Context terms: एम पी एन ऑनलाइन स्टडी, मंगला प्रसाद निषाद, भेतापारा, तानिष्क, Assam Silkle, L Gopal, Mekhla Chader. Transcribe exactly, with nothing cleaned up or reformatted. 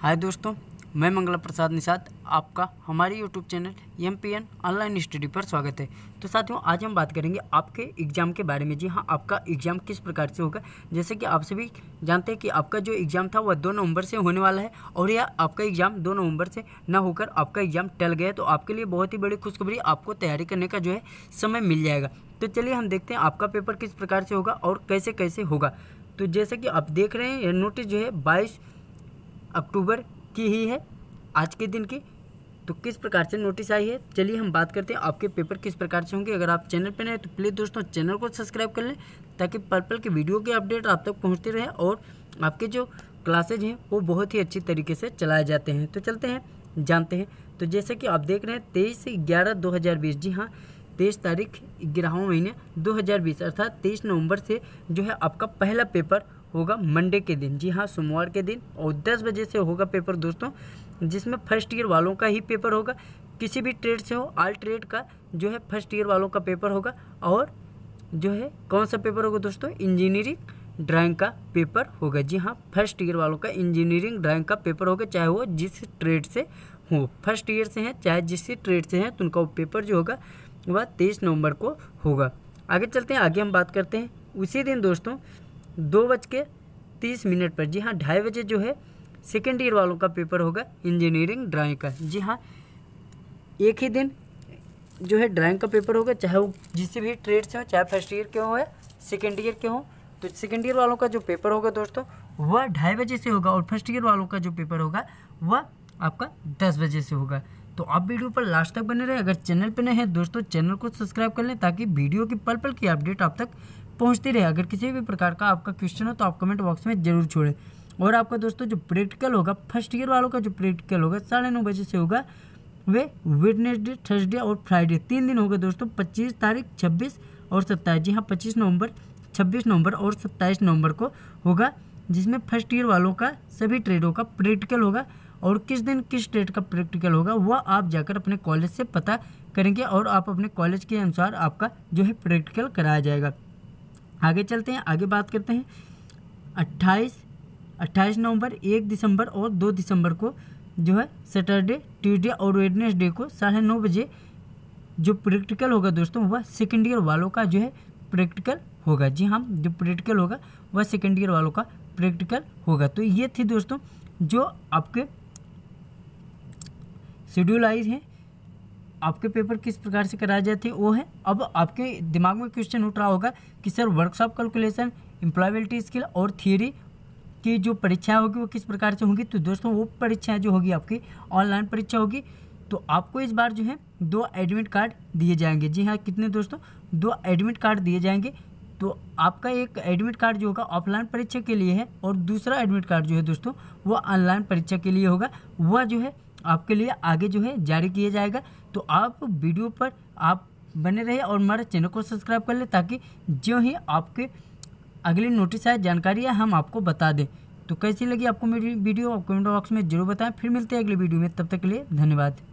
हाय दोस्तों, मैं मंगला प्रसाद निषाद, आपका हमारे YouTube channel एम पी एन ऑनलाइन स्टडी पर स्वागत है। तो साथियों, आज हम बात करेंगे आपके एग्ज़ाम के बारे में। जी हाँ, आपका एग्ज़ाम किस प्रकार से होगा। जैसे कि आप सभी जानते हैं कि आपका जो एग्ज़ाम था वह दो नवंबर से होने वाला है, और यह आपका एग्ज़ाम दो नवंबर से ना होकर आपका एग्ज़ाम टल गया, तो आपके लिए बहुत ही बड़ी खुशखबरी, आपको तैयारी करने का जो है समय मिल जाएगा। तो चलिए हम देखते हैं आपका पेपर किस प्रकार से होगा और कैसे कैसे होगा। तो जैसे कि आप देख रहे हैं, यह नोटिस जो है बाईस अक्टूबर की ही है, आज के दिन की। तो किस प्रकार से नोटिस आई है, चलिए हम बात करते हैं आपके पेपर किस प्रकार से होंगे। अगर आप चैनल पर नए हैं तो प्लीज़ दोस्तों चैनल को सब्सक्राइब कर लें, ताकि पल पल के वीडियो के अपडेट आप तक पहुंचते रहें और आपके जो क्लासेज हैं वो बहुत ही अच्छी तरीके से चलाए जाते हैं। तो चलते हैं, जानते हैं। तो जैसे कि आप देख रहे हैं तेईस ग्यारह दो हज़ार बीस, जी हाँ तेईस तारीख ग्यारहवें महीने दो हज़ार बीस अर्थात तेईस नवंबर से जो है आपका पहला पेपर होगा मंडे के दिन, जी हाँ सोमवार के दिन, और दस बजे से होगा पेपर दोस्तों, जिसमें फर्स्ट ईयर वालों का ही पेपर होगा। किसी भी ट्रेड से हो, आल ट्रेड का जो है फर्स्ट ईयर वालों का पेपर होगा। और जो है कौन सा पेपर होगा दोस्तों, इंजीनियरिंग ड्राइंग का पेपर होगा। जी हाँ, फर्स्ट ईयर वालों का इंजीनियरिंग ड्राइंग का पेपर होगा, चाहे वो जिस ट्रेड से हो, फर्स्ट ईयर से हैं चाहे जिस ट्रेड से हैं, तो उनका पेपर जो होगा वह तेईस नवम्बर को होगा। आगे चलते हैं, आगे हम बात करते हैं। उसी दिन दोस्तों दो बज के तीस मिनट पर, जी हाँ ढाई बजे जो है सेकेंड ईयर वालों का पेपर होगा इंजीनियरिंग ड्राइंग का। जी हाँ, एक ही दिन जो है ड्राइंग का पेपर होगा, चाहे वो जिससे भी ट्रेड से हो, चाहे फर्स्ट ईयर के हो या सेकेंड ईयर के हो। तो सेकेंड ईयर वालों का जो पेपर होगा दोस्तों वह ढाई बजे से होगा, और फर्स्ट ईयर वालों का जो पेपर होगा वह आपका दस बजे से होगा। तो आप वीडियो पर लास्ट तक बने रहें। अगर चैनल पर नए हैं दोस्तों चैनल को सब्सक्राइब कर लें, ताकि वीडियो की पल पल की अपडेट आप तक पहुंचती रहे। अगर किसी भी प्रकार का आपका क्वेश्चन हो तो आप कमेंट बॉक्स में जरूर छोड़ें। और आपका दोस्तों जो प्रैक्टिकल होगा, फर्स्ट ईयर वालों का जो प्रैक्टिकल होगा साढ़े नौ बजे से होगा, वे वेडनेसडे, थर्सडे और फ्राइडे तीन दिन होगा दोस्तों, पच्चीस तारीख, छब्बीस और सत्ताईस। जी हाँ, पच्चीस नवंबर, छब्बीस नवंबर और सत्ताईस नवंबर को होगा, जिसमें फर्स्ट ईयर वालों का सभी ट्रेडों का प्रैक्टिकल होगा। और किस दिन किस ट्रेड का प्रैक्टिकल होगा वह आप जाकर अपने कॉलेज से पता करेंगे, और आप अपने कॉलेज के अनुसार आपका जो है प्रैक्टिकल कराया जाएगा। आगे चलते हैं, आगे बात करते हैं। अट्ठाईस अट्ठाईस नवंबर, एक दिसंबर और दो दिसंबर को जो है सैटरडे, ट्यूसडे और वेडनेसडे को साढ़े नौ बजे जो प्रैक्टिकल होगा दोस्तों वह सेकेंड ईयर वालों का जो है प्रैक्टिकल होगा। जी हाँ, जो प्रैक्टिकल होगा वह सेकेंड ईयर वालों का प्रैक्टिकल होगा। तो ये थी दोस्तों जो आपके शेड्यूल आइज हैं, आपके पेपर किस प्रकार से कराए जाते हैं वो है। अब आपके दिमाग में क्वेश्चन उठ रहा होगा कि sir workshop calculation, employability skill और थियरी की जो परीक्षाएं होगी वो किस प्रकार से होंगी। तो दोस्तों वो परीक्षाएं जो होगी आपकी ऑनलाइन परीक्षा होगी। तो आपको इस बार जो है दो एडमिट कार्ड दिए जाएंगे। जी हाँ, कितने दोस्तों, दो एडमिट कार्ड दिए जाएंगे। तो आपका एक एडमिट कार्ड जो होगा ऑफलाइन परीक्षा के लिए है, और दूसरा एडमिट कार्ड जो है दोस्तों वो ऑनलाइन परीक्षा के लिए होगा। वह जो है आपके लिए आगे जो है जारी किया जाएगा। तो आप वीडियो पर आप बने रहिए और हमारे चैनल को सब्सक्राइब कर लें, ताकि जो ही आपके अगली नोटिस आए जानकारी है हम आपको बता दें। तो कैसी लगी आपको मेरी वीडियो आप कमेंट बॉक्स में जरूर बताएं। फिर मिलते हैं अगली वीडियो में, तब तक के लिए धन्यवाद।